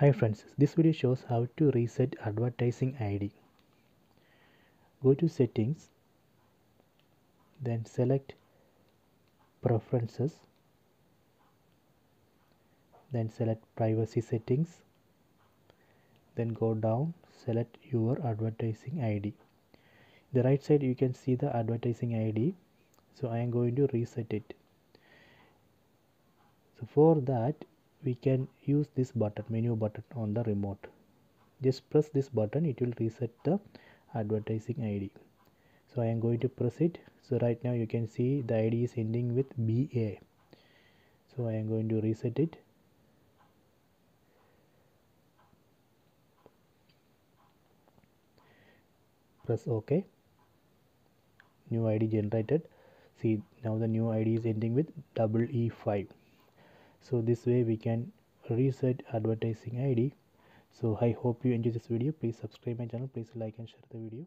Hi friends, this video shows how to reset advertising ID. Go to settings, then select preferences, then select privacy settings, then go down, select your advertising ID. The right side you can see the advertising ID, so I am going to reset it. So for that we can use this button, menu button on the remote. Just press this button, it will reset the advertising ID. So I am going to press it. So right now you can see the ID is ending with BA. So I am going to reset it. Press OK. New ID generated. See, now the new ID is ending with EE5. So this way we can reset advertising ID. So I hope you enjoy this video. Please subscribe my channel. Please like and share the video.